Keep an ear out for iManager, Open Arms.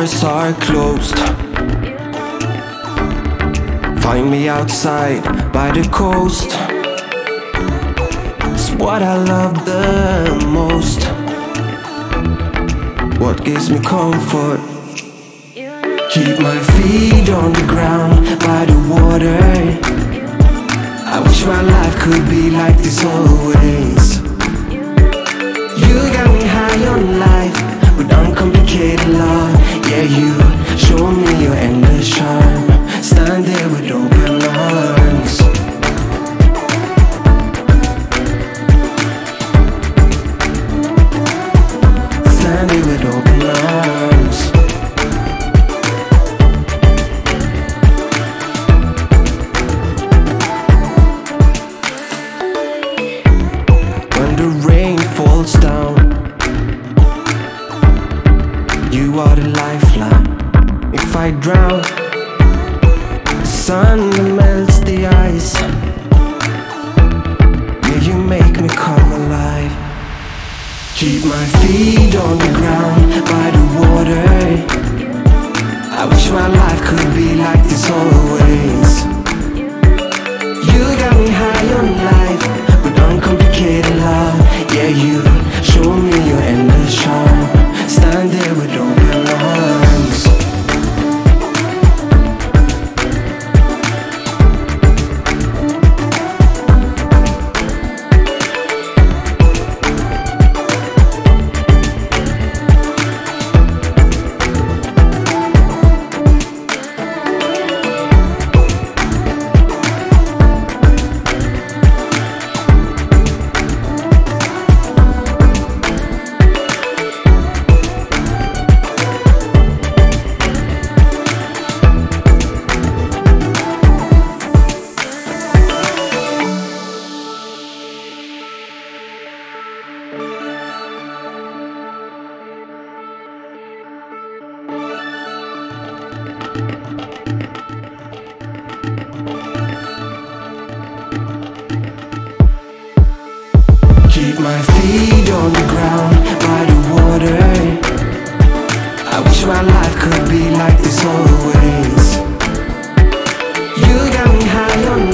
doors are closed. Find me outside by the coast. It's what I love the most, what gives me comfort. Keep my feet on the ground by the water. I wish my life could be like this always. You got me high on life with uncomplicated love. Yeah, you show me your endless charm. Stand there with open arms. Stand there with open arms. When the rain falls down, you are the lifeline. If I drown, the sun melts the ice. Yeah, you make me come alive. Keep my feet on the ground by the water. I wish my life could be like this always. You got me high on life with uncomplicated love. Yeah, you show me your endless charm. Stand there with open arms. Keep my feet on the ground by the water. I wish my life could be like this always. You got me high on